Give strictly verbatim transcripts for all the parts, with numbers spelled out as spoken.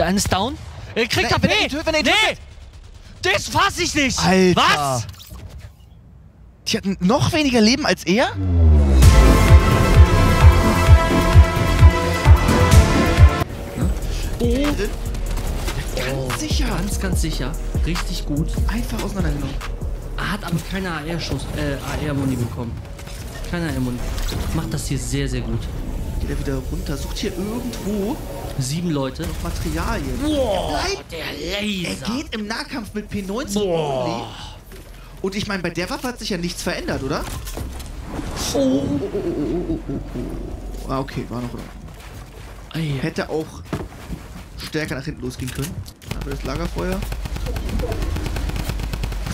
Der eine ist down. Er kriegt H P. Nee. nee! Das fass ich nicht! Alter. Was? Die hatten noch weniger Leben als er? Oh. oh. Ganz sicher. Ganz, ganz sicher. Richtig gut. Einfach auseinandergenommen. Er hat aber keine A R-Schuss, äh, A R-Muni bekommen. Keine A R-Muni. Macht das hier sehr, sehr gut. Geht er wieder runter. Sucht hier irgendwo sieben Leute. Noch Materialien. Boah, der Laser. Er geht im Nahkampf mit P neunzehn. Boah. Und ich meine, bei der Waffe hat sich ja nichts verändert, oder? Oh. oh, oh, oh, oh, oh, oh. Ah, okay, war noch. Ah, ja. Hätte auch stärker nach hinten losgehen können. Aber das Lagerfeuer.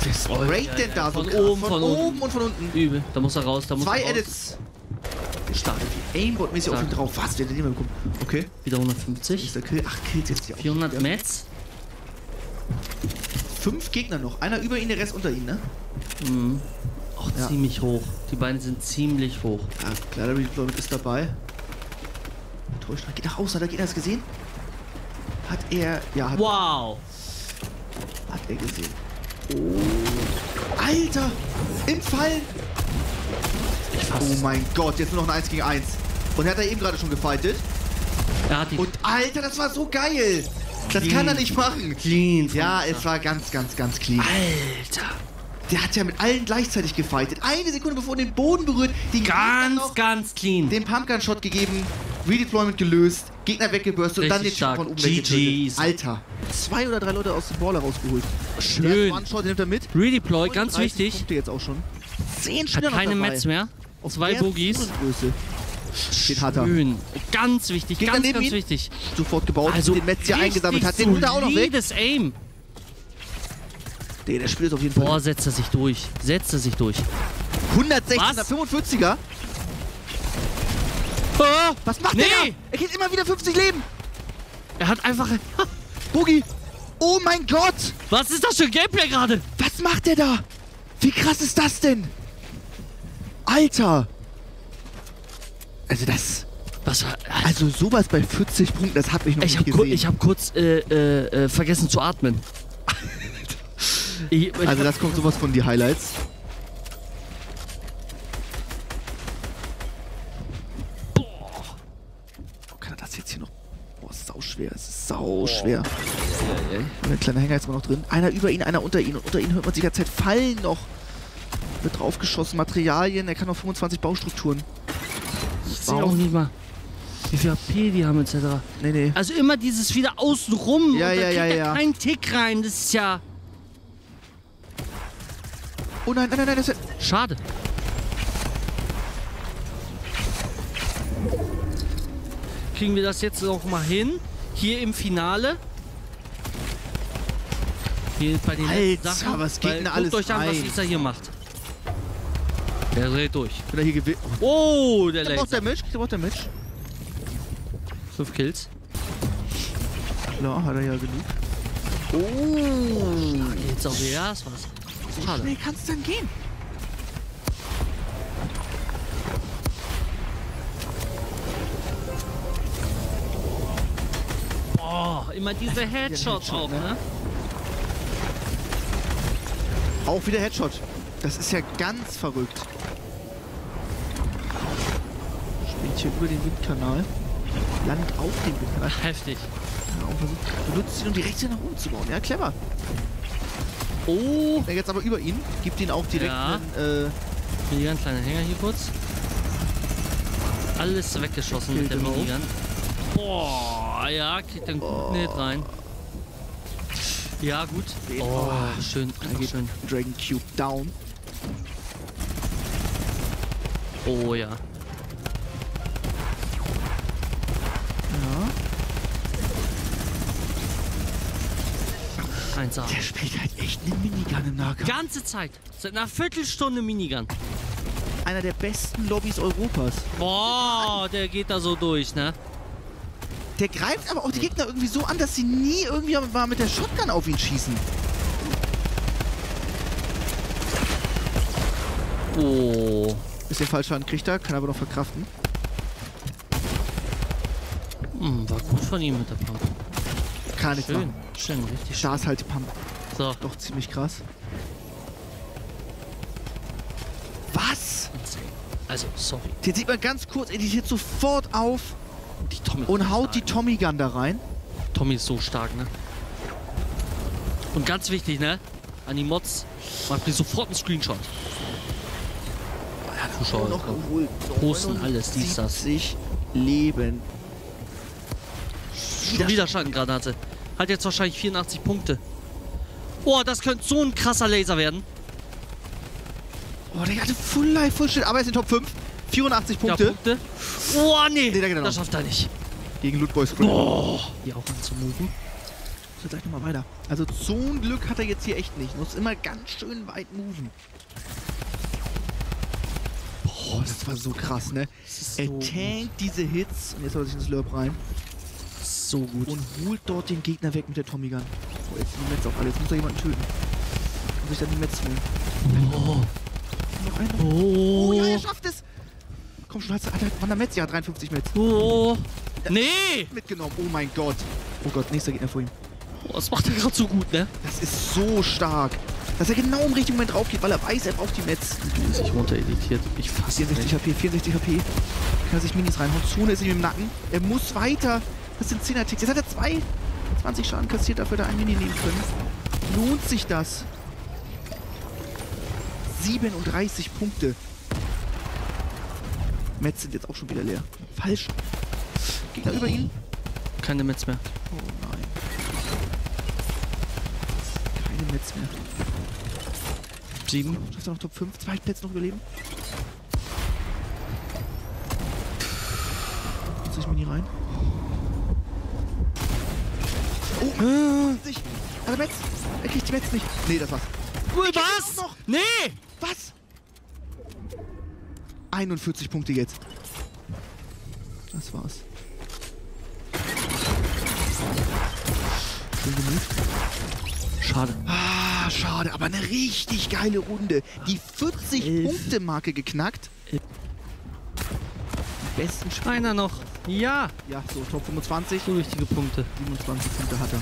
Was oh, rate ja, denn ja, da? Von, so oben, von, von oben, oben und von unten. Übel. Da muss er raus, da muss Zwei er raus. Zwei Edits. Startet. Aimbot-mäßig auf ihn drauf. Was? Wir haben den immer bekommen. Okay. Wieder hundertfünfzig. Ist der Kill. Ach, killt jetzt hier auch. vierhundert Mets. Fünf Gegner noch. Einer über ihn, der Rest unter ihm, ne? Mhm. Auch ja. ziemlich hoch. Die beiden sind ziemlich hoch. Ja, klar, der Redeployment ist dabei. Enttäuscht. Geht nach außen. Hat der Gegner das gesehen? Hat er... Ja, hat Wow! Hat er gesehen. Oh. Alter! Im Fall! Oh mein Gott, jetzt nur noch ein eins gegen eins. Und hat er eben gerade schon gefightet. Er hat ihn. Und Alter, das war so geil! Das clean. Kann er nicht machen. Clean. Ja, es war ganz, ganz, ganz clean. Alter. Der hat ja mit allen gleichzeitig gefightet. Eine Sekunde bevor er den Boden berührt. Den ganz, noch ganz clean. Den Pumpgun-Shot gegeben. Redeployment gelöst. Gegner weggebürstet und dann den Shot von oben weggetötet. Alter. Zwei oder drei Leute aus dem Baller rausgeholt. Schön. Den nimmt er mit. Redeploy, ganz wichtig. Punkte jetzt auch schon. Zehn Spieler noch dabei. Keine Mets mehr. Auf zwei Bogies. Steht harter. Schön. Ganz wichtig, Geht ganz, ganz ihn? wichtig. Sofort gebaut, also den Metz hier eingesammelt hat. Den Hunter auch noch weg. Aim. Der, der spielt auf jeden Fall. Boah, setzt er sich durch. Setzt er sich durch. hundertsechzehn, hundertfünfundvierziger. Oh, was macht nee. der da? Er kriegt immer wieder fünfzig Leben. Er hat einfach... Boogie. Oh mein Gott. Was ist das für ein Gameplay gerade? Was macht der da? Wie krass ist das denn? Alter. Also das, was war, also, also sowas bei vierzig Punkten, das hab ich noch ich nicht hab gesehen. Ich habe kurz äh, äh, vergessen zu atmen. ich, ich also das kommt sowas von die Highlights. Boah. Oh, kann er das jetzt hier noch? Boah, ist sau schwer, es ist sau schwer. Oh. Und ein kleiner Hänger jetzt mal noch drin. Einer über ihn, einer unter ihn. Und unter ihn hört man sich die ganze Zeit fallen noch. Wird draufgeschossen, Materialien, er kann noch fünfundzwanzig Baustrukturen. Ich sehe auch nicht mal, wie viel H P die haben, et cetera. Nee, nee. Also immer dieses wieder außenrum. Ja, und ja, da kriegt ja, ja. kein Tick rein, das ist ja. Oh nein, nein, nein, das ist. Schade. Kriegen wir das jetzt noch mal hin? Hier im Finale. Hier bei den Alter, Sachen, was geht denn alles? Guckt euch an, was Isa hier macht. Der dreht durch. Wenn er hier gewinnt. Oh, der Laser. Der Mensch, der braucht der Mensch. Fünf Kills. Klar, hat er ja genug. Oh. oh jetzt auch wieder. Ja, das war's. Schade. Wie schnell kann's denn gehen? Boah, immer diese Headshots auch, ne? ne? Auch wieder Headshot. Das ist ja ganz verrückt. Springt hier über den Windkanal. Landet auf dem Windkanal. Heftig. Ja, und versucht, benutzt ihn, um die rechte nach oben zu bauen. Ja, clever. Oh. Der jetzt aber über ihn. Gibt ihn auch direkt ja. einen, äh... Hier ein kleiner Hänger hier kurz. Alles weggeschossen mit der Minigun. Boah, ja, kriegt einen guten Hit rein. Ja, gut. Den oh, schön. Geht schön. Dragon Cube down. Oh ja. Ja. eins A. Der spielt halt echt eine Minigun im Nahkampf. Ganze Zeit. Seit einer Viertelstunde Minigun. Einer der besten Lobbys Europas. Boah, der geht da so durch, ne? Der greift aber auch die Gegner irgendwie so an, dass sie nie irgendwie mal mit der Shotgun auf ihn schießen. Oh. Ist der falsche Hand kriegt er, kann aber noch verkraften. Hm, war gut von ihm mit der Pump. Kann ich schön machen. Schön, richtig. Da ist halt die Pump. So. Doch ziemlich krass. Was? Also, sorry. Den sieht man ganz kurz, er editiert sofort auf die Tommy und haut die Tommy Gun da rein. Tommy ist so stark, ne? Und ganz wichtig, ne? An die Mods, macht mir sofort einen Screenshot. Ja, Zuschauer, noch geholt. Posten alles, dies, das. Leben. Schon wieder Schattengranate. Hat jetzt wahrscheinlich vierundachtzig Punkte. Boah, das könnte so ein krasser Laser werden. Oh, der hatte Full Life, Full Shit, aber er ist in Top fünf. vierundachtzig Punkte. Ja, Punkte. Oh, nee. nee genau. Das schafft er nicht. Gegen Lootboy Scroll. Oh, hier auch anzumuten. So, gleich nochmal weiter. Also, so ein Glück hat er jetzt hier echt nicht. Muss immer ganz schön weit moven. Boah, das war so krass, ne? So er tankt diese Hits. Und jetzt hat er sich ins Lurp rein. So gut. Und holt dort den Gegner weg mit der Tommy Gun. Oh, jetzt sind die Metz auf alle. Jetzt muss er jemanden töten. Muss ich dann die Metz holen. Oh. Noch einer. Oh. Oh, ja, er schafft es. Komm schon, hat er, der Metz? Ja, dreiundfünfzig Metz. Oh. Das nee. Mitgenommen. Oh mein Gott. Oh Gott, nächster Gegner vor ihm. Oh, das macht er gerade so gut, ne? Das ist so stark. Dass er genau im richtigen Moment drauf geht, weil er weiß, er braucht die Metz. Die ist sich runtereditiert. Ich fasse vierundsechzig nicht. H P, vierundsechzig H P. Kann er sich Minis reinhauen. Zone ist ihm im Nacken. Er muss weiter. Das sind zehner Ticks. Jetzt hat er zwei. zwanzig Schaden kassiert, dafür da ein Mini nehmen können. Lohnt sich das? siebenunddreißig Punkte. Metz sind jetzt auch schon wieder leer. Falsch. Gegner über ihn. Keine Metz mehr. Oh nein. Keine Metz mehr. sieben. Schafft er noch Top fünf? Zwei Plätze noch überleben. Muss ich Mini rein? Oh! fünfzig. Also Metz! Er kriegt die Metz nicht! Nee, das war's! Was? Noch. Nee! Was? einundvierzig Punkte jetzt. Das war's. Schön gemischt. Schade. Ah, schade, aber eine richtig geile Runde. Die vierzig-Punkte-Marke geknackt. Besten Spiel. Einer noch. Ja. Ja, so, Top fünfundzwanzig. So richtige Punkte. siebenundzwanzig Punkte hat er.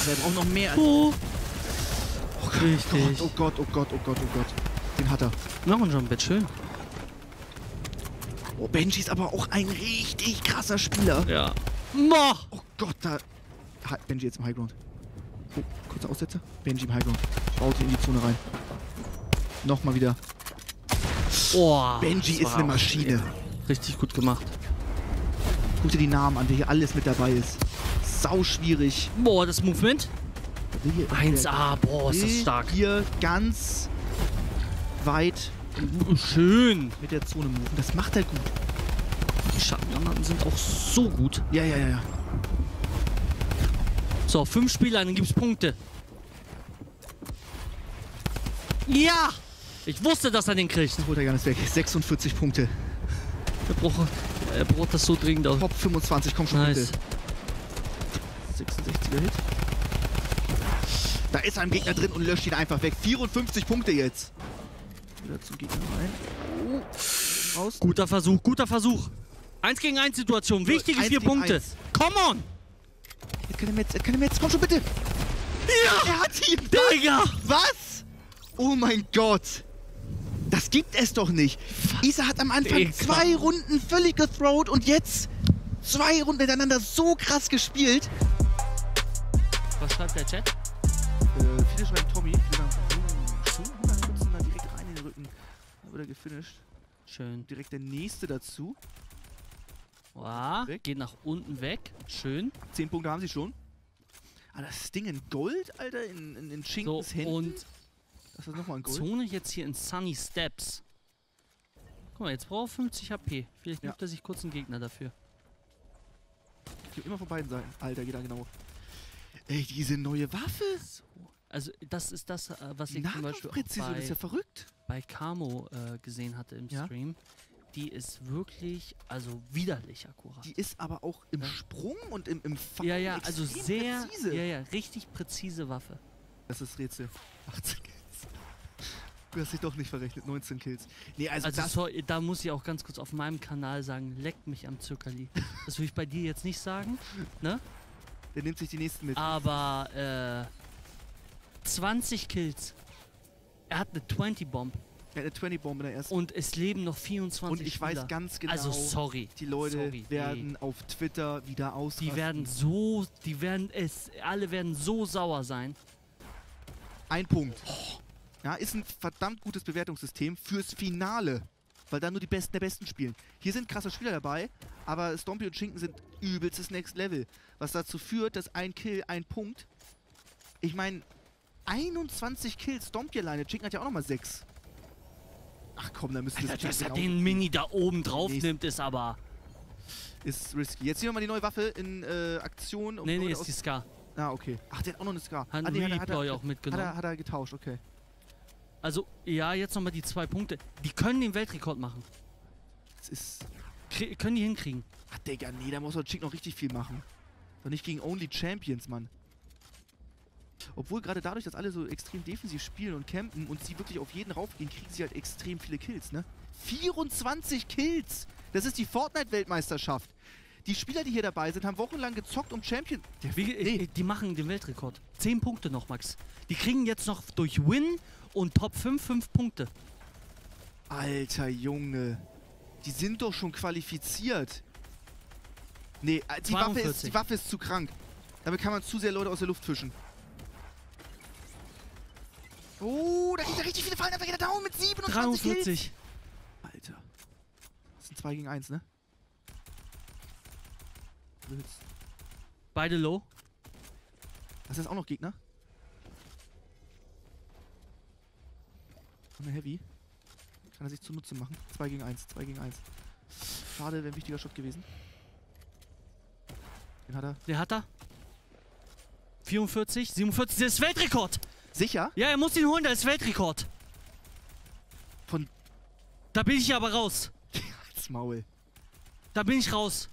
Aber er braucht noch mehr. Als oh. Oh Gott, richtig. Oh Gott, oh Gott, oh Gott, oh Gott. Den hat er. Noch ein Jump-Bett, schön. Oh, Benji ist aber auch ein richtig krasser Spieler. Ja. Boah. Oh Gott, da hat Benji jetzt im Highground. Oh, kurzer Aussetzer. Benji im Highground. Baut ihn in die Zone rein. Nochmal wieder. Oh, Benji ist eine Maschine. Richtig gut gemacht. Guck dir die Namen an, wer hier alles mit dabei ist. Sau schwierig. Boah, das Movement. eins A, boah, ist das stark. Hier ganz weit. Schön. Mit der Zone moven. Das macht er gut. Die Schattengranaten sind auch so gut. Ja, ja, ja, ja. So, fünf Spieler, dann gibt's Punkte. Ja! Ich wusste, dass er den kriegt. Das holt er gar nicht weg. sechsundvierzig Punkte. Er braucht, er braucht das so dringend aus. Top fünfundzwanzig, komm schon, nice. Bitte. sechsundsechziger Hit. Da ist ein Gegner oh. drin und löscht ihn einfach weg. vierundfünfzig Punkte jetzt. Wieder zum Gegner rein. Oh. Raus. Guter Versuch, guter Versuch. Eins gegen eins Situation. Wichtige vier Punkte. Eins. Come on! Er hat keine Metz, er hat keine Metz. Komm schon, bitte. Ja! Er hat ihn. Digga! Was? Oh mein Gott. Das gibt es doch nicht. Isa hat am Anfang Digga. zwei Runden völlig gethrowt und jetzt zwei Runden hintereinander so krass gespielt. Was schreibt der Chat? Äh, viele schreiben Tommy. Viele sagen, oh, hundertfünfzehn da direkt rein in den Rücken. Da wird er gefinisht. Schön. Direkt der nächste dazu. Wow, weg. Geht nach unten weg. Schön. zehn Punkte haben sie schon. Ah, das Ding in Gold, Alter, in, in, in Chinkens so, Händen. Und das ist nochmal ein Gold. Zone jetzt hier in Sunny Steps. Guck mal, jetzt braucht er fünfzig H P. Vielleicht ja. nimmt er sich kurz einen Gegner dafür. Ich geh immer von beiden Seiten. Alter, geht da genau. Ey, diese neue Waffe. So. Also das ist das, was ich zum Beispiel auch bei, ist ja verrückt. bei Camo äh, gesehen hatte im ja? Stream. Die ist wirklich, also widerlich akkurat. Die ist aber auch im ja? Sprung und im, im Fall ja, ja, also sehr präzise. Ja, ja, richtig präzise Waffe. Das ist Rätsel. achtzehn Kills. Du hast dich doch nicht verrechnet, neunzehn Kills. Nee, also, also das sorry, da muss ich auch ganz kurz auf meinem Kanal sagen, leck mich am Zuckerli. Das will ich bei dir jetzt nicht sagen, ne? der nimmt sich die nächsten mit. Aber, äh, zwanzig Kills. Er hat eine zwanzig-Bomb. Er hat eine zwanzig-Bomb in der ersten. Und es leben noch vierundzwanzig Und ich Spieler. weiß ganz genau, also sorry, die Leute sorry, werden nee. auf Twitter wieder ausrasten. Die werden so, die werden es, alle werden so sauer sein. Ein Punkt. Oh. Ja, ist ein verdammt gutes Bewertungssystem fürs Finale, weil da nur die Besten der Besten spielen. Hier sind krasse Spieler dabei, aber Stompy und Chinken sind übelstes Next Level, was dazu führt, dass ein Kill, ein Punkt, ich meine, einundzwanzig Kills, Stompy alleine, Chinken hat ja auch nochmal sechs. Ach komm, da müsste das... Dass er den Mini da oben drauf nimmt, ist aber... Ist risky. Jetzt sehen wir mal die neue Waffe in äh, Aktion. Um nee, nee, ist die Scar. Ah, okay. Ach, der hat auch noch eine Scar. Hat einen Replay auch mitgenommen. Hat er, hat er getauscht, okay. Also, ja, jetzt nochmal die zwei Punkte. Die können den Weltrekord machen. Das ist... Krie können die hinkriegen. Ach, Digga, nee, da muss der Chick noch richtig viel machen. Doch nicht gegen Only Champions, Mann. Obwohl gerade dadurch, dass alle so extrem defensiv spielen und campen und sie wirklich auf jeden raufgehen, kriegen sie halt extrem viele Kills, ne? vierundzwanzig Kills! Das ist die Fortnite-Weltmeisterschaft. Die Spieler, die hier dabei sind, haben wochenlang gezockt um Champion... Der Wie, nee. Die machen den Weltrekord. zehn Punkte noch, Max. Die kriegen jetzt noch durch Win und Top fünf fünf Punkte. Alter Junge. Die sind doch schon qualifiziert. Nee, die Waffe, ist, die Waffe ist zu krank. Damit kann man zu sehr Leute aus der Luft fischen. Oh, da kriegt er richtig viele Fallen, da geht er down mit siebenundzwanzig dreiundvierzig. Kills. Alter. Das sind zwei gegen eins, ne? Beide low. Hast du jetzt auch noch Gegner? Und eine Heavy. Kann er sich zunutze machen. zwei gegen eins, zwei gegen eins. Schade, wäre ein wichtiger Shot gewesen. Den hat er. Den hat er. vierundvierzig, siebenundvierzig, das ist Weltrekord! Sicher? Ja, er muss ihn holen, das ist Weltrekord. Von... Da bin ich aber raus. Das Maul. Da bin ich raus.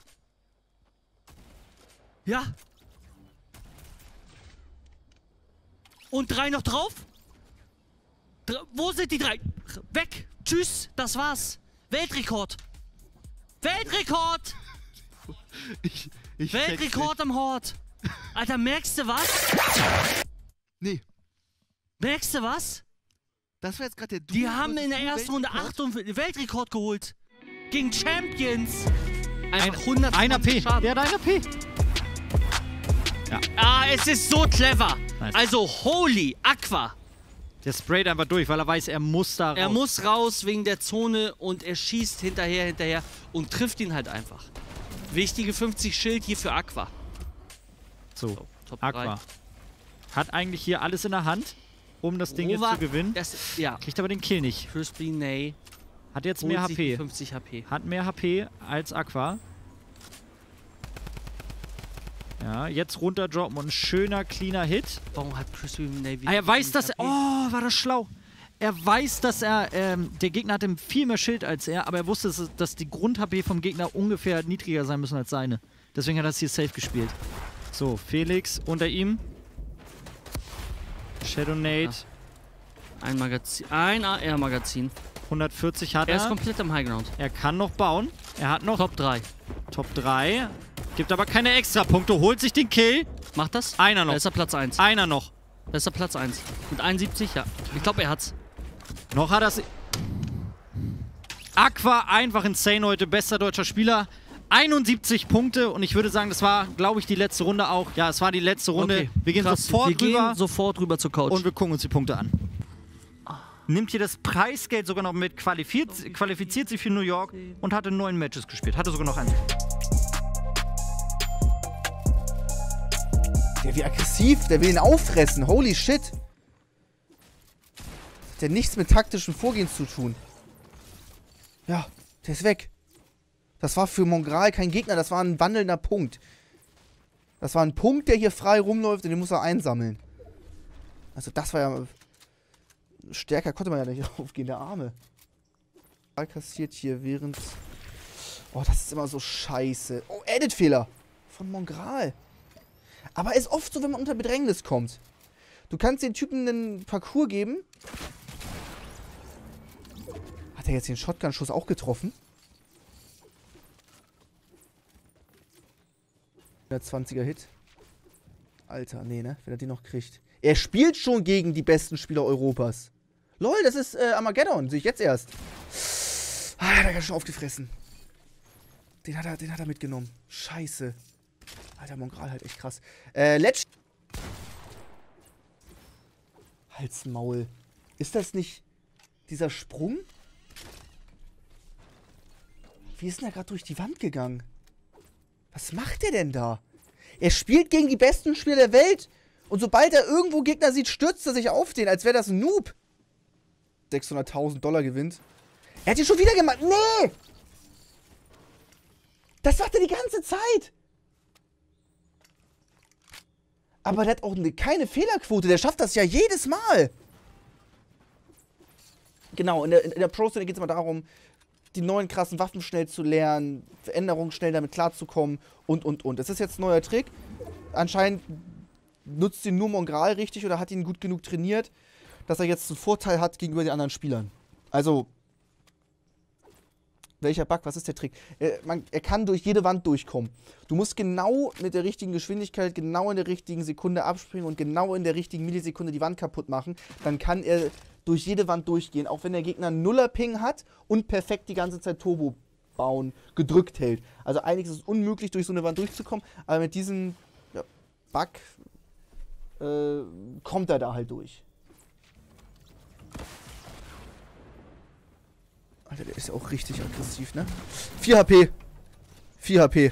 Ja. Und drei noch drauf? Dr- wo sind die drei? Weg. Tschüss. Das war's. Weltrekord. Weltrekord. Ich, ich Weltrekord am Hort. Alter, merkst du was? Nee. Merkst du was? Das war jetzt gerade der Duo. Die haben in der ersten Runde achtundvierzig Weltrekord geholt. Gegen Champions. Einfach hundert. Einer P. Schaden. Der hat einer P. Ja. Ah, es ist so clever. Nice. Also, holy Aqua. Der sprayt einfach durch, weil er weiß, er muss da raus. Er muss raus wegen der Zone und er schießt hinterher, hinterher und trifft ihn halt einfach. Wichtige fünfzig Schild hier für Aqua. So, so Top Aqua. drei. Hat eigentlich hier alles in der Hand, um das Ding Rova, jetzt zu gewinnen. Das, ja. Kriegt aber den Kill nicht. First Play, hat jetzt mehr H P. fünfzig H P. Hat mehr H P als Aqua. Ja, jetzt runterdroppen und ein schöner, cleaner Hit. Warum hat Crispy Navy... Ah, er weiß, dass... Er, oh, war das schlau. Er weiß, dass er... Ähm, der Gegner hatte viel mehr Schild als er, aber er wusste, dass, dass die Grund-H P vom Gegner ungefähr niedriger sein müssen als seine. Deswegen hat er das hier safe gespielt. So, Felix unter ihm. Shadow Nade. Ja. Ein Magazin. Ein A R-Magazin. hundertvierzig hat er. Er ist komplett am Highground. Er kann noch bauen. Er hat noch... Top drei. Top drei. Gibt aber keine Extrapunkte, holt sich den Kill. Macht das? Einer noch. Da ist er Platz eins. Einer noch. Da ist er Platz eins. Mit einundsiebzig, ja. Ich glaube, er hat's. Noch hat er's. Aqua, einfach insane heute. Bester deutscher Spieler. einundsiebzig Punkte und ich würde sagen, das war, glaube ich, die letzte Runde auch. Ja, es war die letzte Runde. Okay. Wir gehen Krass. sofort wir rüber. Gehen sofort rüber zur Couch. Und wir gucken uns die Punkte an. Nimmt hier das Preisgeld sogar noch mit, qualifiziert, qualifiziert sich für New York und hatte neun Matches gespielt. Hatte sogar noch einen. Der wie aggressiv, der will ihn auffressen, holy shit. Hat der nichts mit taktischem Vorgehen zu tun. Ja, der ist weg. Das war für Mongral kein Gegner, das war ein wandelnder Punkt. Das war ein Punkt, der hier frei rumläuft und den muss er einsammeln. Also das war ja... Stärker konnte man ja nicht aufgehen, der Arme. Kassiert hier während... Oh, das ist immer so scheiße. Oh, Edit-Fehler von Mongral. Aber ist oft so, wenn man unter Bedrängnis kommt. Du kannst den Typen einen Parcours geben. Hat er jetzt den Shotgun-Schuss auch getroffen? hundertzwanziger Hit. Alter, nee, ne? Wenn er den noch kriegt. Er spielt schon gegen die besten Spieler Europas. Lol, das ist äh, Armageddon. Sehe ich jetzt erst. Ah, der hat er schon aufgefressen. Den hat er, den hat er mitgenommen. Scheiße. Alter, Mongral halt echt krass. Äh, let's... Halsmaul. Ist das nicht dieser Sprung? Wie ist denn er gerade durch die Wand gegangen? Was macht er denn da? Er spielt gegen die besten Spieler der Welt. Und sobald er irgendwo Gegner sieht, stürzt er sich auf den, als wäre das ein Noob. sechshunderttausend Dollar gewinnt. Er hat ihn schon wieder gemacht. Nee! Das macht er die ganze Zeit. Aber der hat auch eine, keine Fehlerquote. Der schafft das ja jedes Mal. Genau, in der, in der Pro-Szene geht es immer darum, die neuen krassen Waffen schnell zu lernen, Veränderungen schnell damit klarzukommen und, und, und. Das ist jetzt ein neuer Trick. Anscheinend nutzt ihn nur Mongral richtig oder hat ihn gut genug trainiert, dass er jetzt einen Vorteil hat gegenüber den anderen Spielern. Also, welcher Bug? Was ist der Trick? Er, man, er kann durch jede Wand durchkommen. Du musst genau mit der richtigen Geschwindigkeit, genau in der richtigen Sekunde abspringen und genau in der richtigen Millisekunde die Wand kaputt machen. Dann kann er durch jede Wand durchgehen, auch wenn der Gegner einen Nuller-Ping hat und perfekt die ganze Zeit Turbo bauen, gedrückt hält. Also einiges ist unmöglich, durch so eine Wand durchzukommen, aber mit diesem ja, Bug äh, kommt er da halt durch. Alter, der ist ja auch richtig aggressiv, ne? vier HP. vier HP.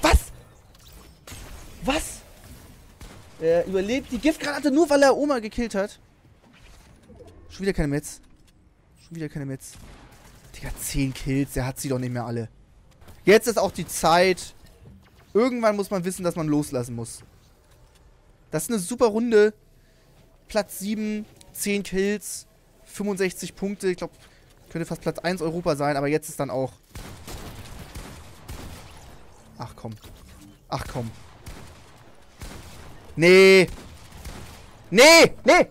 Was? Was? Er überlebt die Giftgranate nur, weil er Oma gekillt hat. Schon wieder keine Metz. Schon wieder keine Metz. Digga, zehn Kills. Der hat sie doch nicht mehr alle. Jetzt ist auch die Zeit. Irgendwann muss man wissen, dass man loslassen muss. Das ist eine super Runde. Platz sieben. zehn Kills. fünfundsechzig Punkte. Ich glaube... Könnte fast Platz eins Europa sein, aber jetzt ist dann auch... Ach komm. Ach komm. Nee. Nee. Nee.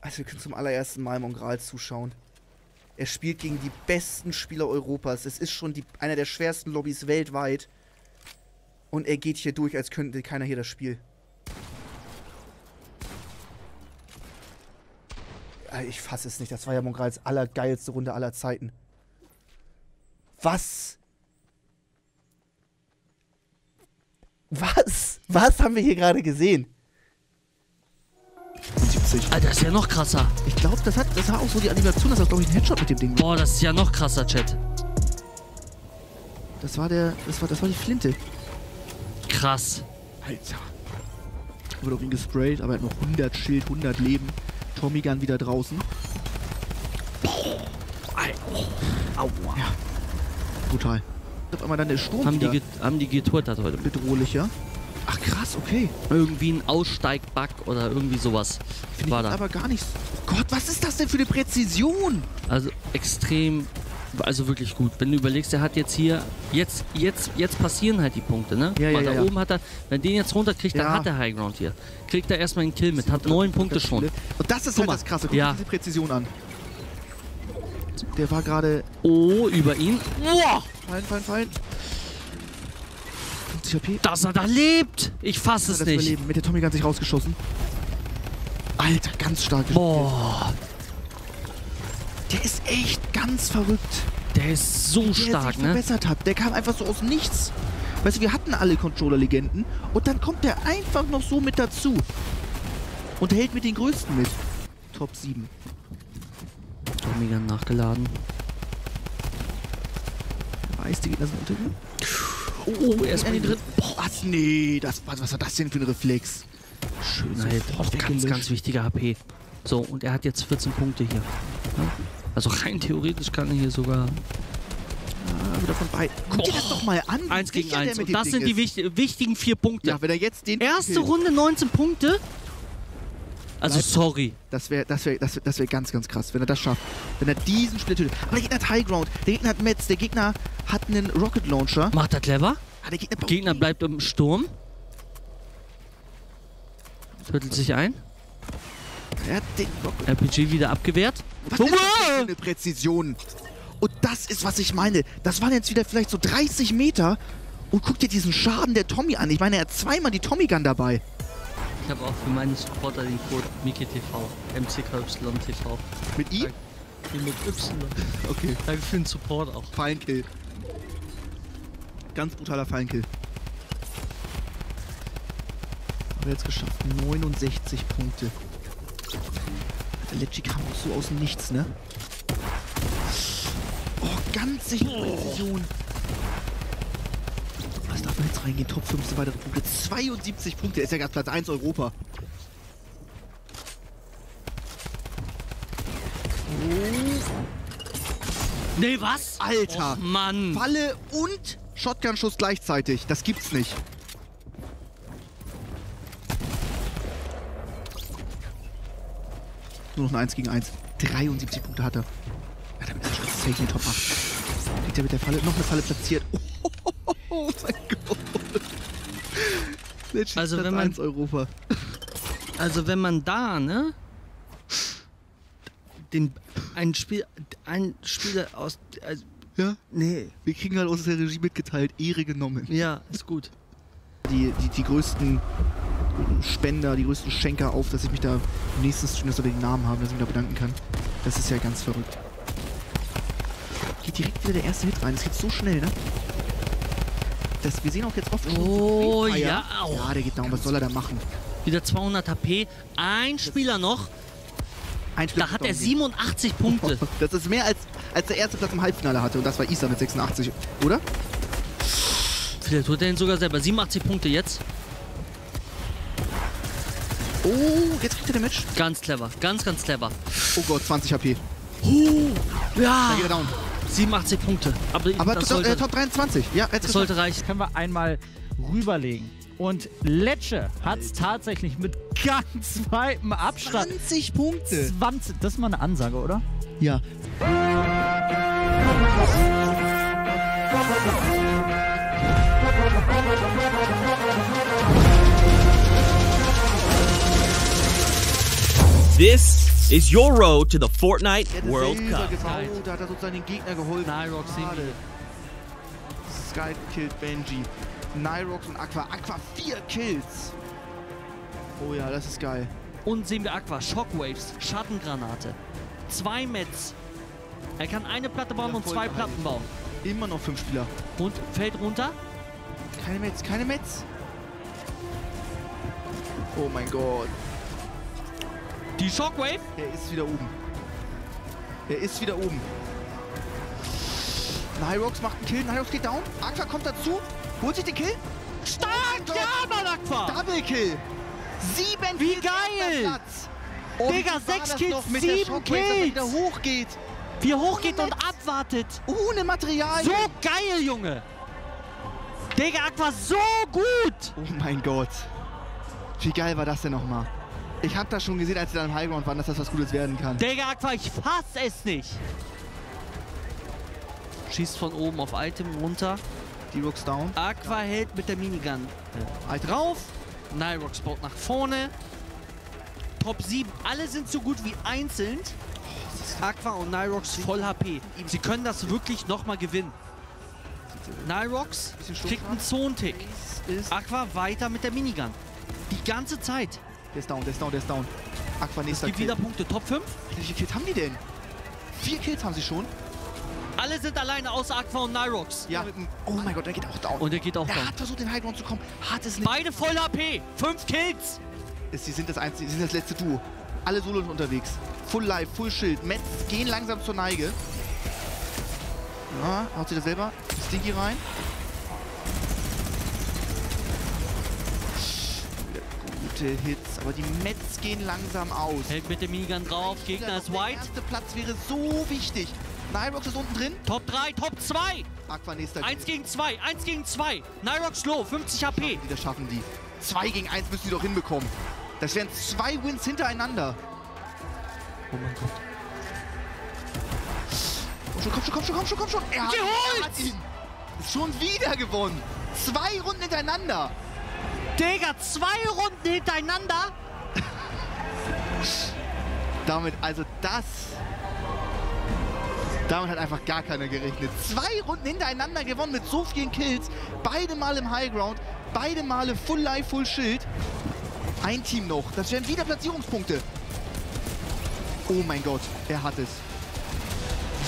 Also wir können zum allerersten Mal Mongral zuschauen. Er spielt gegen die besten Spieler Europas. Es ist schon die, einer der schwersten Lobbys weltweit. Und er geht hier durch, als könnte keiner hier das Spiel. Ich fasse es nicht. Das war ja Mongrals allergeilste Runde aller Zeiten. Was? Was? Was haben wir hier gerade gesehen? Alter, das ist ja noch krasser. Ich glaube, das hat, das war auch so die Animation, das war, glaube ich, ein Headshot mit dem Ding. Boah, das ist ja noch krasser, Chat. Das war der, das war, das war die Flinte. Krass. Alter. Wurde auf ihn gesprayt, aber er hat noch hundert Schild, hundert Leben. Tommy Gun wieder draußen. Aua. Ja. Brutal. Auf einmal dann der Sturm haben wieder. Die haben die geturtet heute. Bedrohlicher. Ach krass, okay. Irgendwie ein Aussteigbug oder irgendwie sowas. Finde ich aber gar nichts. Oh Gott, was ist das denn für eine Präzision? Also extrem, also wirklich gut. Wenn du überlegst, er hat jetzt hier, jetzt, jetzt, jetzt passieren halt die Punkte, ne? Ja, ja, da ja. Oben hat er, wenn den jetzt runterkriegt, ja. Dann hat er Highground hier. Kriegt er erstmal einen Kill mit, hat neun Punkte schon. Und das ist halt das Krasse, guck dir diese Präzision an. Der war gerade... Oh, über ihn. Wow. Fein, fein, fein. Dass er da lebt! Ich fasse es nicht. Überleben. Mit der Tommy ganz sich rausgeschossen. Alter, ganz stark. Boah. Der ist echt ganz verrückt. Der ist so stark, ne? Der sich verbessert hat. Der kam einfach so aus nichts. Weißt du, wir hatten alle Controller-Legenden. Und dann kommt der einfach noch so mit dazu. Und hält mit den Größten mit. Top sieben. Tommy ganz nachgeladen. Der weiß, die Gegner sind unter ihm. Oh, oh, er ist an den dritten. Boah, was? Nee, das, was war das denn für ein Reflex? Schönheit. Auch ganz, ganz wichtiger H P. So, und er hat jetzt vierzehn Punkte hier. Ja? Also rein theoretisch kann er hier sogar... Ah, wieder von beiden. Guck dir das doch mal an. Eins gegen eins. Und das sind die wichtig wichtigen vier Punkte. Ja, wenn er jetzt den... Erste Runde neunzehn Punkte. Also sorry. Das wäre das wär, das wär, das wär ganz, ganz krass, wenn er das schafft. Wenn er diesen Split tötet. Aber der Gegner hat Highground, der Gegner hat Metz, der Gegner hat einen Rocket Launcher. Macht er clever? Ja, der Gegner, Gegner bleibt im Sturm. Tötelt sich ein. Er hat den R P G wieder abgewehrt. Was ist das für eine Präzision? Und das ist, was ich meine. Das waren jetzt wieder vielleicht so dreißig Meter. Und guck dir diesen Schaden der Tommy an. Ich meine, er hat zweimal die Tommy-Gun dabei. Ich habe auch für meinen Supporter den Code MckyTV. M C K Y T V. Mit I? Mit Y. Okay. Danke für den Support auch. Fallenkill. Ganz brutaler Fallenkill. Haben wir jetzt geschafft. neunundsechzig Punkte. Der Lecci kam auch so aus dem Nichts, ne? Oh, ganz sicher Präzision. Was darf man jetzt reingehen? Top fünfzehn weitere Punkte. zweiundsiebzig Punkte. Er ist ja gerade Platz eins Europa. Oh. Nee, was? Alter. Oh, Mann. Falle und Shotgun-Schuss gleichzeitig. Das gibt's nicht. Nur noch ein eins gegen eins. dreiundsiebzig Punkte hat er. Ja, damit ist er schon safe in den Top acht. Liegt er mit der Falle? Noch eine Falle platziert. Oh, oh, oh, oh mein Gott. Legit, also wenn man Europa. Also wenn man da, ne? Den ein Spiel ein Spieler aus also, ja? Nee. Wir kriegen halt aus der Regie mitgeteilt, Ehre genommen. Ja, ist gut. Die, die, die größten Spender, die größten Schenker auf, dass ich mich da im nächsten Stream, dass wir den Namen haben, dass ich mich da bedanken kann. Das ist ja ganz verrückt. Geht direkt wieder der erste Hit rein. Das geht so schnell, ne? Das, wir sehen auch jetzt oft schon... Oh, so ja. Au. Ja, der geht down. Was soll er da machen? Wieder zweihundert H P. Ein Spieler das noch. Ein Spieler da hat er siebenundachtzig Punkte. Das ist mehr als... als der erste Platz im Halbfinale hatte. Und das war Isa mit sechsundachtzig, oder? Vielleicht tut er ihn sogar selber. siebenundachtzig Punkte jetzt. Oh, jetzt kriegt er den Match. Ganz clever. Ganz, ganz clever. Oh Gott, zwanzig H P. Uh, ja. Da geht er down. siebenundachtzig Punkte. Aber, Aber das sollte, äh, Top dreiundzwanzig. Ja, jetzt das sollte reichen. Das können wir einmal rüberlegen. Und Lecce hat es tatsächlich mit ganz weitem Abstand. zwanzig Punkte. zwanzig. Das ist mal eine Ansage, oder? Ja. This is your road to the Fortnite World Cup. Da hat er sozusagen den Gegner geholt. Nyrox Sky killt Benji. Nyrox und Aqua. Aqua vier Kills. Oh ja, das ist geil. Und sehen wir Aqua. Shockwaves, Schattengranate. Zwei Mets. Er kann eine Platte bauen und zwei Platten bauen. Immer noch fünf Spieler. Und fällt runter. Keine Metz, keine Metz. Oh mein Gott. Die Shockwave. Er ist wieder oben. Er ist wieder oben. Nyrox macht einen Kill. Nyrox geht down. Aqua kommt dazu. Holt sich den Kill. Stark! Oh ja, Mann, Aqua! Double Kill. Sieben Wie Kills geil! Und Digga, sechs Kills, mit sieben Kills. Dass er wieder hochgeht. Wie er hochgeht und abwartet. Ohne Material. So geil, Junge. Digga, Aqua, so gut. Oh mein Gott. Wie geil war das denn nochmal? Ich hab das schon gesehen, als sie dann im Highground waren, dass das was Gutes werden kann. Digga, Aqua, ich fass es nicht. Schießt von oben auf Item runter. Die Rocks down. Aqua hält mit der Minigun drauf. Nyrox baut nach vorne. Top sieben. Alle sind so gut wie einzeln. Aqua und Nyrox voll H P. Sie können das wirklich nochmal gewinnen. Nyrox kriegt einen Zontick. Aqua weiter mit der Minigun. Die ganze Zeit. Der ist down, der ist down, der ist down. Aqua nächster Kill. Es gibt wieder Punkte. Top fünf. Wie viele Kills haben die denn? Vier Kills haben sie schon. Alle sind alleine außer Aqua und Nyrox. Ja. Oh mein Gott, der geht auch down. Und der geht auch down. Er hat versucht, den Highground zu kommen. Hat es nicht. Beide voll H P. Fünf Kills. Sie sind das einzige, sie sind das letzte Duo. Alle Solos unterwegs. Full Life, Full Schild. Mets gehen langsam zur Neige. Ja, haut sie das selber. Stinky rein. Gute Hits, aber die Mets gehen langsam aus. Hält mit dem Minigun drauf. Gegner ist white. Der erste Platz wäre so wichtig. Nyrox ist unten drin. Top drei, Top zwei. Aqua nächster. eins gegen zwei, eins gegen zwei. Nyrox low, fünfzig H P. Das schaffen die. zwei gegen eins müssen die doch hinbekommen. Das wären zwei Wins hintereinander. Oh mein Gott. Oh, schon, komm schon, komm schon, komm schon, komm schon. Er hat, er hat ihn. Schon wieder gewonnen. Zwei Runden hintereinander. Digga, zwei Runden hintereinander. Damit, also das... Damit hat einfach gar keiner gerechnet. Zwei Runden hintereinander gewonnen mit so vielen Kills. Beide Mal im Highground, beide Male Full Life, Full Schild. Ein Team noch. Das wären wieder Platzierungspunkte. Oh mein Gott, er hat es.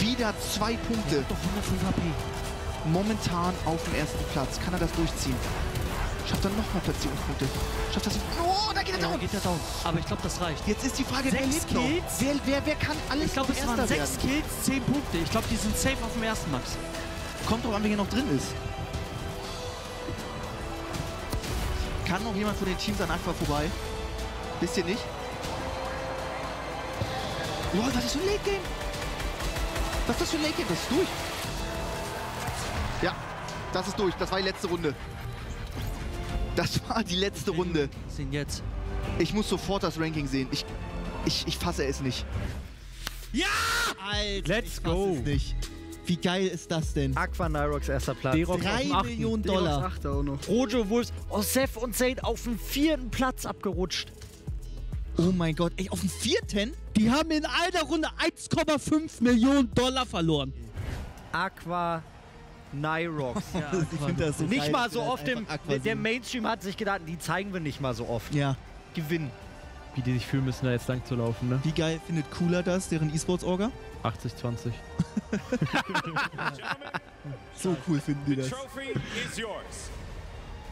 Wieder zwei Punkte. Er hat doch hundertfünf H P. Momentan auf dem ersten Platz. Kann er das durchziehen? Schafft er nochmal Platzierungspunkte? Schafft das? Oh, da geht er ja, down. Geht er down. Aber ich glaube, das reicht. Jetzt ist die Frage, wer lebt noch? Wer, wer, wer kann alles? Ich glaube, es waren sechs Kills, zehn Punkte. Ich glaube, die sind safe auf dem ersten Max. Kommt drauf an, wer hier noch drin ist. Kann noch jemand von den Teams an Aqua vorbei? Wisst ihr nicht? Wow, was ist für ein Late Game? Was ist das für ein Late Game? Das ist durch. Ja, das ist durch. Das war die letzte Runde. Das war die letzte Runde. Sind jetzt. Ich muss sofort das Ranking sehen. Ich, ich, ich fasse es nicht. Ja! Alter, let's go. Es nicht. Wie geil ist das denn? Aqua, Nyrox erster Platz. drei Millionen Dollar. Rojo Wolfs, Osef und Zayn auf den vierten Platz abgerutscht. Oh mein Gott, ey, auf den vierten? Die haben in einer Runde eins Komma fünf Millionen Dollar verloren. Aqua, Nyrox. Ja, ich finde das so nicht geil. Mal so oft im, der Mainstream hat sich gedacht, die zeigen wir nicht mal so oft. Ja. Gewinnen. Wie die sich fühlen müssen, da jetzt lang zu laufen, ne? Wie geil findet Cooler das, deren E-Sports-Orga? achtzig zwanzig. So cool finden die das. The trophy is yours.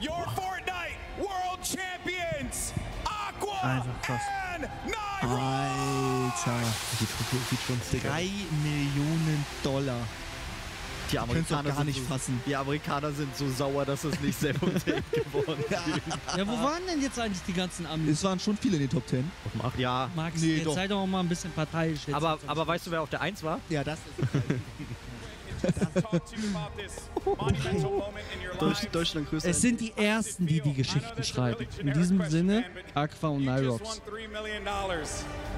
Your Fortnite World Champions, Aqua and Nyrox! Alter. Die Trophäe sieht schon sick aus. drei Millionen Dollar. Die Amerikaner gar nicht so, fassen. Die Amerikaner sind so sauer, dass es nicht Self-Tape geworden ist. Ja, wo waren denn jetzt eigentlich die ganzen Amis? Es waren schon viele in den Top Ten. Auf dem acht. Ja. Max, nee, jetzt doch. Sei doch mal ein bisschen parteiisch. Jetzt aber aber weißt du, wer auf der eins war? Ja, das ist Deutschland größer. Es sind die Ersten, die die Geschichten schreiben. In diesem Sinne, Aqua und Nyrox.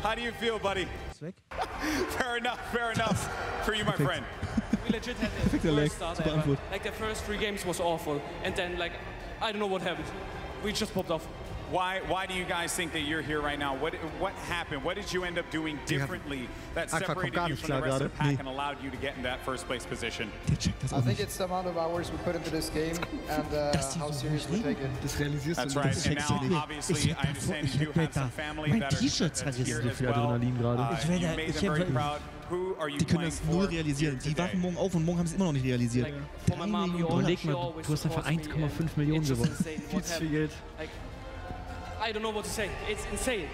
How do you feel, buddy? Fair enough, fair enough for you, my friend. We legit had the worst start ever. Like the first three games was awful, and then like I don't know what happened. We just popped off. Why? Why do you guys think that you're here right now? What? What happened? What did you end up doing differently that separated you from the rest of the pack and allowed you to get in that first place position? I think it's the amount of hours we put into this game and uh, how serious we take it. That's right. And now, obviously, I understand you have some family that are here as well. You made them very proud. Die können das null realisieren. Die wachen morgen auf und morgen haben sie es immer noch nicht realisiert. Überleg mal, du hast einfach eins Komma fünf Millionen gewonnen. Viel zu viel Geld. I don't know what to say. It's insane.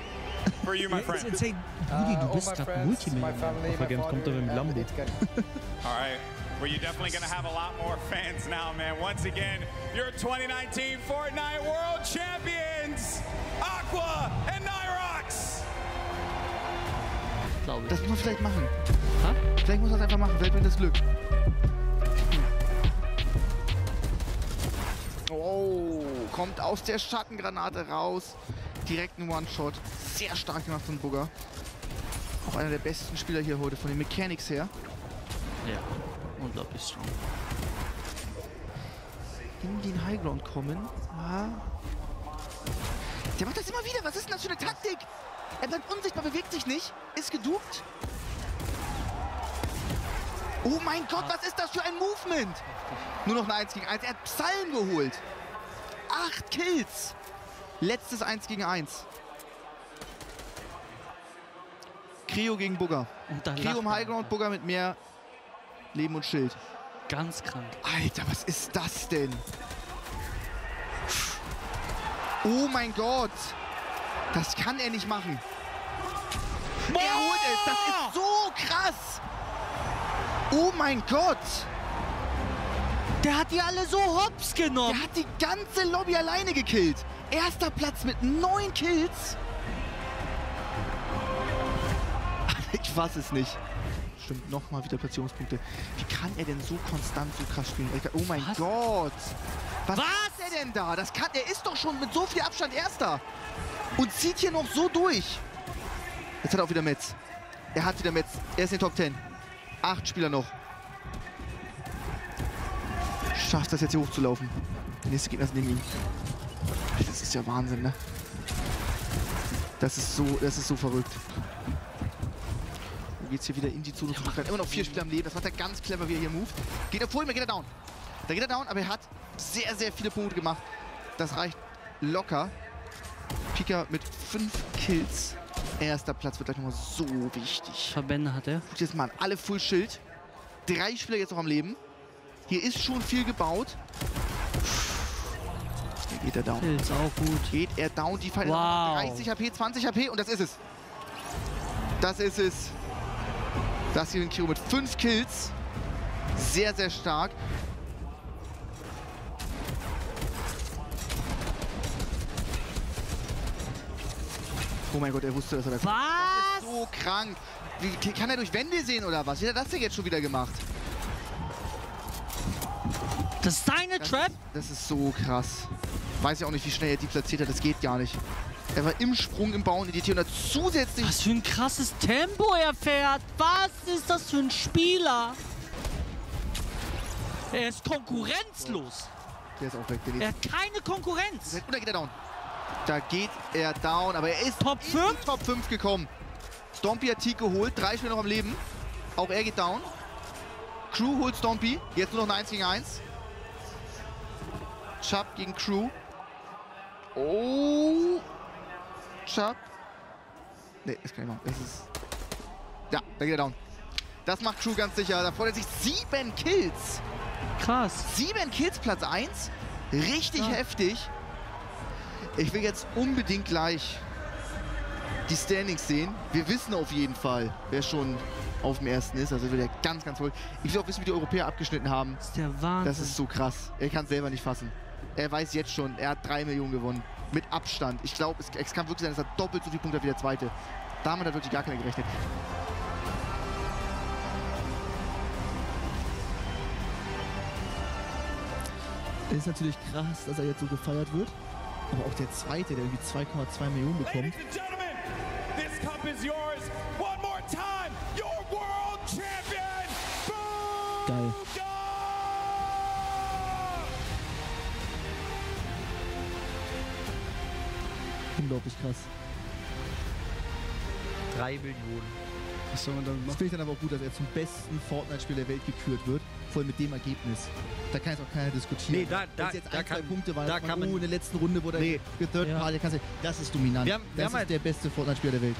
For you, my friend. It's insane. Rudi, du bist gerade Multimillionär. Vergessen kommt er mit Lambo. All right. Well, you're definitely going to have a lot more fans now, man. Once again, your twenty nineteen Fortnite World Champions, Aqua and Nyrox. Das muss man vielleicht machen. Ha? Vielleicht muss man das einfach machen. Vielleicht bringt das Glück. Oh, kommt aus der Schattengranate raus. Direkt ein One-Shot. Sehr stark gemacht von Bugha. Auch einer der besten Spieler hier heute, von den Mechanics her. Ja, unglaublich strong. In den Highground kommen. Ah. Der macht das immer wieder. Was ist denn das für eine Taktik? Er bleibt unsichtbar, bewegt sich nicht. Ist geduckt. Oh mein Gott, was ist das für ein Movement? Nur noch eine eins gegen eins. Er hat Psalm geholt. Acht Kills. Letztes eins gegen eins. Kreo gegen Bugha. Kreo im Highground, Bugha mit mehr Leben und Schild. Ganz krank. Alter, was ist das denn? Oh mein Gott. Das kann er nicht machen. Boah! Er holt es. Das ist so krass. Oh mein Gott. Der hat die alle so hops genommen. Der hat die ganze Lobby alleine gekillt. Erster Platz mit neun Kills. Ich weiß es nicht. Stimmt, nochmal wieder Platzierungspunkte. Wie kann er denn so konstant so krass spielen? Oh mein Was? Gott. Was, Was ist er denn da? Das kann, er ist doch schon mit so viel Abstand Erster. Und zieht hier noch so durch. Jetzt hat er auch wieder Metz. Er hat wieder Metz. Er ist in den Top Ten. Acht Spieler noch. Schafft das jetzt hier hochzulaufen. Der nächste Gegner ist neben ihm. Das ist ja Wahnsinn, ne? Das ist so, das ist so verrückt. Dann geht's hier wieder in die Zone. Ja, immer noch vier Spieler am Leben. Das macht er ganz clever, wie er hier moved. Geht er vor ihm, geht er down. Da geht er down, aber er hat sehr, sehr viele Punkte gemacht. Das reicht locker. Pika mit fünf Kills. Erster Platz wird gleich nochmal so wichtig. Verbände hat er. Guck jetzt mal an, alle Full Schild. Drei Spieler jetzt noch am Leben. Hier ist schon viel gebaut. Hier geht er down. Kills auch gut. Geht er down, die Fall wow. dreißig HP, zwanzig HP und das ist es. Das ist es. Das hier den Kreo mit fünf Kills. Sehr, sehr stark. Oh mein Gott, er wusste, dass er da kommt. Was? Das ist so krank. Wie, kann er durch Wände sehen oder was? Wie hat er das denn jetzt schon wieder gemacht? Das ist seine das Trap? Ist, das ist so krass. Weiß ja auch nicht, wie schnell er die platziert hat. Das geht gar nicht. Er war im Sprung, im Bauen in die T und hat zusätzlich... Was für ein krasses Tempo er fährt. Was ist das für ein Spieler? Er ist konkurrenzlos. Der ist auch weg. Der er hat keine Konkurrenz. Und da geht er down. Da geht er down, aber er ist Top fünf? In die Top fünf gekommen. Stompy hat Tico geholt, drei Spieler noch am Leben. Auch er geht down. Crew holt Stompy, jetzt nur noch ein eins gegen eins. Chap gegen Crew. Oh. Chap. Ne, das kann ich machen. Das ist ja, da geht er down. Das macht Crew ganz sicher. Da freut er sich sieben Kills. Krass. Sieben Kills, Platz eins. Richtig ja. heftig. Ich will jetzt unbedingt gleich die Standings sehen. Wir wissen auf jeden Fall, wer schon auf dem ersten ist. Also wird er ganz, ganz hoch. Ich will auch wissen, wie die Europäer abgeschnitten haben. Das ist der Wahnsinn. Das ist so krass. Er kann es selber nicht fassen. Er weiß jetzt schon, er hat drei Millionen gewonnen. Mit Abstand. Ich glaube, es, es kann wirklich sein, dass er doppelt so viele Punkte hat wie der Zweite. Damit hat wirklich gar keiner gerechnet. Das ist natürlich krass, dass er jetzt so gefeiert wird. Aber auch der Zweite, der irgendwie zwei Komma zwei Millionen bekommt. Geil. Unglaublich krass. drei Millionen. Was soll man damit machen? Das finde ich dann aber auch gut, dass er zum besten Fortnite-Spieler der Welt gekürt wird. Voll mit dem Ergebnis. Da kann jetzt auch keiner diskutieren. Nee, da, da, jetzt da ein, kann, Punkte waren, da kann man, oh, in der letzten Runde, wo der ja. Third Party, das ist dominant. Wir haben, wir das haben ist halt der beste Fortnite-Spieler der Welt.